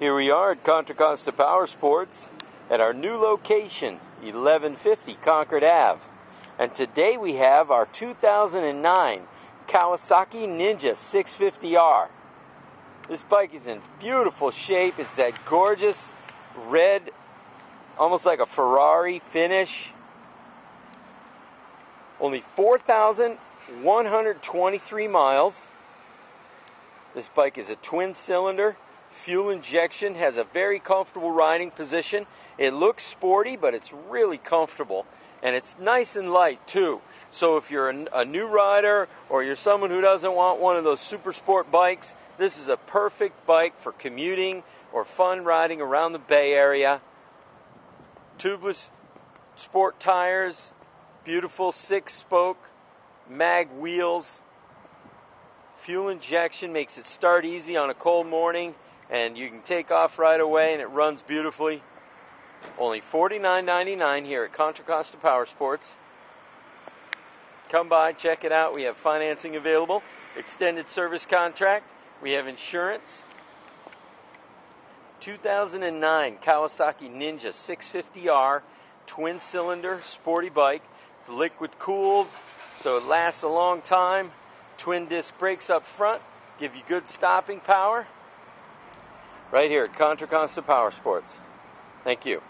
Here we are at Contra Costa Powersports at our new location, 1150 Concord Ave. And today we have our 2009 Kawasaki Ninja 650R. This bike is in beautiful shape. It's that gorgeous red, almost like a Ferrari finish. Only 4,123 miles. This bike is a twin cylinder. Fuel injection, has a very comfortable riding position. It looks sporty, but it's really comfortable. And it's nice and light too. So if you're a new rider or you're someone who doesn't want one of those super sport bikes, this is a perfect bike for commuting or fun riding around the Bay Area. Tubeless sport tires, beautiful 6-spoke mag wheels. Fuel injection makes it start easy on a cold morning, and you can take off right away, and it runs beautifully. Only $49.99 here at Contra Costa Powersports. Come by, check it out. We have financing available, extended service contract. We have insurance. 2009 Kawasaki Ninja 650R twin cylinder sporty bike. It's liquid cooled, so it lasts a long time. Twin disc brakes up front give you good stopping power. Right here at Contra Costa Powersports. Thank you.